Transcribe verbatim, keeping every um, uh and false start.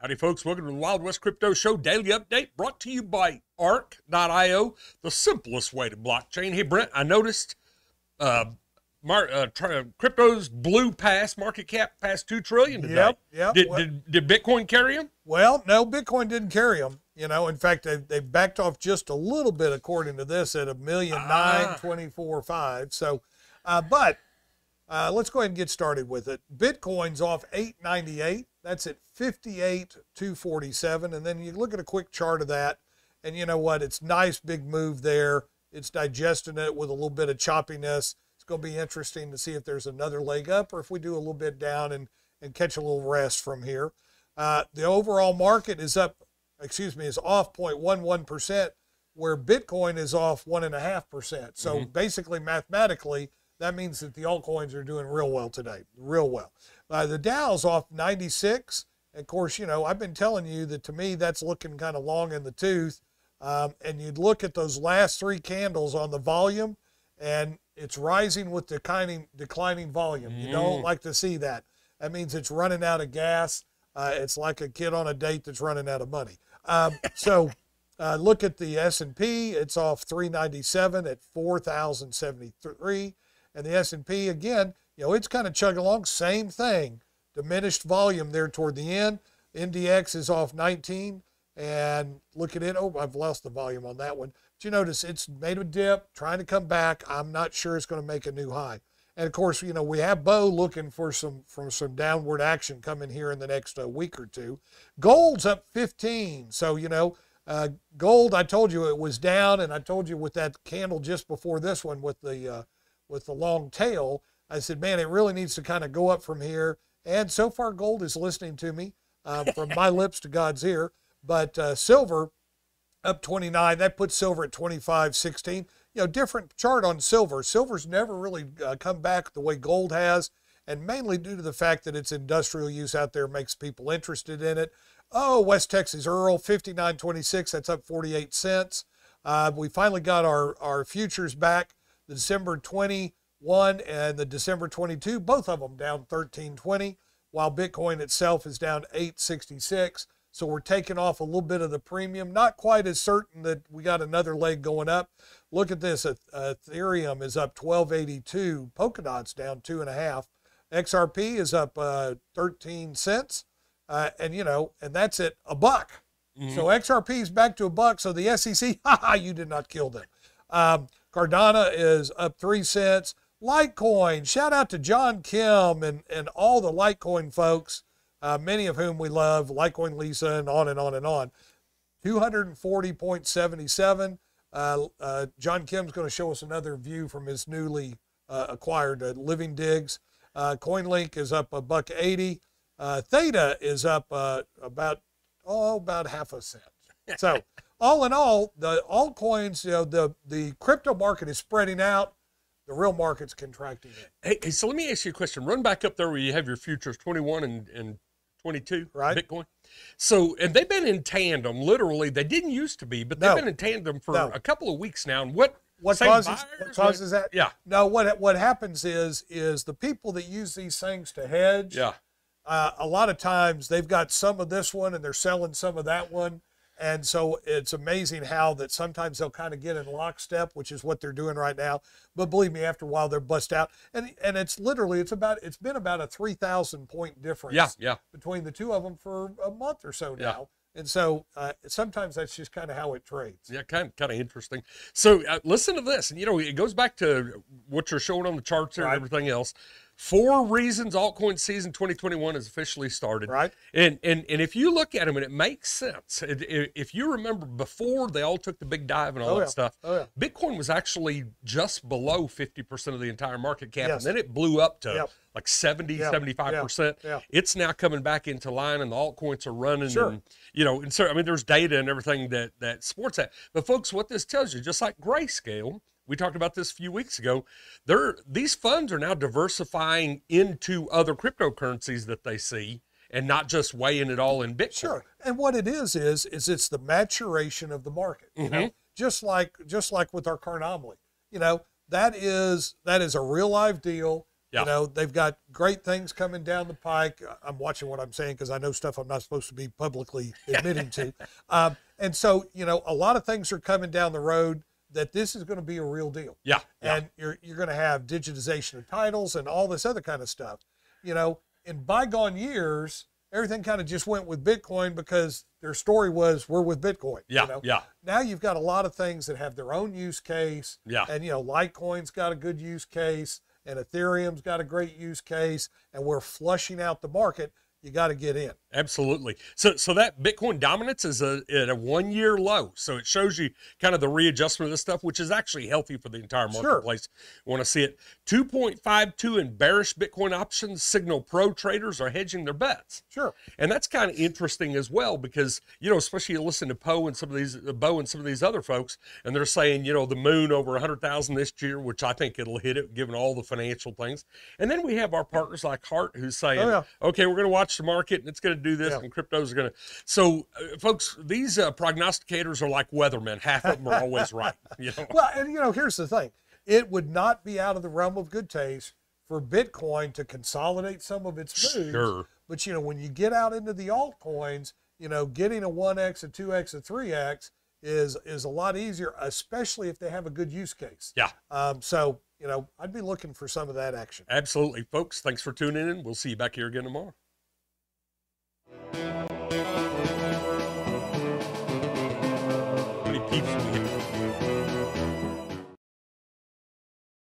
Howdy, folks. Welcome to the Wild West Crypto Show Daily Update, brought to you by A R K dot I O, the simplest way to blockchain. Hey, Brent, I noticed uh, Mar uh, crypto's blew past market cap past two trillion dollars today. Yep, yep. Did, well, did, did Bitcoin carry them? Well, no, Bitcoin didn't carry them. You know, in fact, they, they backed off just a little bit, according to this, at one million nine hundred twenty-four thousand five hundred dollars. So, uh, but uh, let's go ahead and get started with it. Bitcoin's off eight ninety-eight. That's at fifty-eight two forty-seven. And then you look at a quick chart of that, and you know what? It's nice big move there. It's digesting it with a little bit of choppiness. It's going to be interesting to see if there's another leg up or if we do a little bit down and, and catch a little rest from here. Uh, the overall market is up, excuse me, is off zero point one one percent, where Bitcoin is off one point five percent. So mm-hmm. basically, mathematically, that means that the altcoins are doing real well today, real well. Uh, the Dow's off ninety-six. Of course, you know, I've been telling you that to me that's looking kind of long in the tooth. Um, and you'd look at those last three candles on the volume, and it's rising with declining, declining volume. Mm. You don't like to see that. That means it's running out of gas. Uh, it's like a kid on a date that's running out of money. Um, so uh, look at the S and P. It's off three ninety-seven at four thousand seventy-three. And the S and P, again, you know, it's kind of chugging along, same thing, diminished volume there toward the end. N D X is off nineteen, and look at it. Oh, I've lost the volume on that one. But you notice it's made a dip, trying to come back. I'm not sure it's going to make a new high. And, of course, you know, we have Bo looking for some, for some downward action coming here in the next uh, week or two. Gold's up fifteen. So, you know, uh, gold, I told you it was down, and I told you with that candle just before this one with the uh, – with the long tail, I said, man, it really needs to kind of go up from here. And so far, gold is listening to me uh, from my lips to God's ear. But uh, silver up twenty-nine. That puts silver at twenty-five sixteen. You know, different chart on silver. Silver's never really uh, come back the way gold has, and mainly due to the fact that its industrial use out there makes people interested in it. Oh, West Texas Earl, fifty-nine twenty-six. That's up forty-eight cents. Uh, we finally got our, our futures back. The December twenty-one and the December twenty-two, both of them down thirteen twenty, while Bitcoin itself is down eight sixty-six. So we're taking off a little bit of the premium. Not quite as certain that we got another leg going up. Look at this. Ethereum is up twelve eighty-two. Polkadot's down two and a half. X R P is up uh, thirteen cents, uh, and you know, and that's at a buck. Mm-hmm. So X R P is back to a buck. So the S E C, haha, you did not kill them. Um, Cardano is up three cents. Litecoin, shout out to John Kim and, and all the Litecoin folks, uh, many of whom we love, Litecoin Lisa and on and on and on. two forty point seven seven. Uh, uh, John Kim's going to show us another view from his newly uh, acquired uh, Living Digs. Uh, CoinLink is up a buck eighty. Uh, Theta is up uh, about, oh, about half a cent. So all in all, the altcoins, you know, the, the crypto market is spreading out. The real market's contracting. Hey, hey, so let me ask you a question. Run back up there where you have your futures, twenty-one and, and twenty-two, right? Bitcoin. So, and they've been in tandem, literally. They didn't used to be, but they've no. been in tandem for no. a couple of weeks now. And what, what causes, what causes that? Yeah. No, what, what happens is, is the people that use these things to hedge, yeah. uh, a lot of times they've got some of this one and they're selling some of that one. And so it's amazing how that sometimes they'll kind of get in lockstep, which is what they're doing right now. But believe me, after a while they're bust out. And and it's literally, it's about, it's been about a three thousand point difference yeah, yeah. between the two of them for a month or so now. Yeah. And so uh, sometimes that's just kind of how it trades. Yeah, kind of, kind of interesting. So uh, listen to this. And, you know, it goes back to what you're showing on the charts there right. and everything else. Four reasons altcoin season twenty twenty-one has officially started. Right. And and and if you look at them, and it makes sense. It, it, if you remember before they all took the big dive and all oh, that yeah. stuff, oh, yeah. Bitcoin was actually just below fifty percent of the entire market cap. Yes. And then it blew up to yep. like seventy, yep. seventy-five percent. Yep. It's now coming back into line, and the altcoins are running. Sure. And, you know, and so, I mean, there's data and everything that, that supports that. But, folks, what this tells you, just like Grayscale, we talked about this a few weeks ago. They're, these funds are now diversifying into other cryptocurrencies that they see and not just weighing it all in Bitcoin. Sure. And what it is, is, is it's the maturation of the market, you mm-hmm. know, just like, just like with our Carnomaly, you know, that is, that is a real live deal. Yeah. You know, they've got great things coming down the pike. I'm watching what I'm saying because I know stuff I'm not supposed to be publicly admitting to. Um, and so, you know, a lot of things are coming down the road that this is going to be a real deal. Yeah. And yeah. you're, you're going to have digitization of titles and all this other kind of stuff. You know, in bygone years, everything kind of just went with Bitcoin because their story was, we're with Bitcoin. Yeah, you know? yeah. Now you've got a lot of things that have their own use case. Yeah. And, you know, Litecoin's got a good use case, and Ethereum's got a great use case, and we're flushing out the market. You got to get in. Absolutely. So, so that Bitcoin dominance is a, at a one-year low. So it shows you kind of the readjustment of this stuff, which is actually healthy for the entire marketplace. Sure. You want to see it. two point five two in bearish Bitcoin options signal pro traders are hedging their bets. Sure. And that's kind of interesting as well because, you know, especially you listen to Poe and some of these, uh, Bo and some of these other folks, and they're saying, you know, the moon over one hundred thousand this year, which I think it'll hit it given all the financial things. And then we have our partners like Hart who's saying, oh, yeah. okay, we're going to watch the market and it's going to do this yeah. and crypto's going to. So uh, folks, these uh, prognosticators are like weathermen. Half of them are always right. You know? Well, and you know, here's the thing. It would not be out of the realm of good taste for Bitcoin to consolidate some of its moves. Sure. But you know, when you get out into the altcoins, you know, getting a one X, a two X, a three X is, is a lot easier, especially if they have a good use case. Yeah. Um, so, you know, I'd be looking for some of that action. Absolutely. Folks, thanks for tuning in. We'll see you back here again tomorrow. Keeps me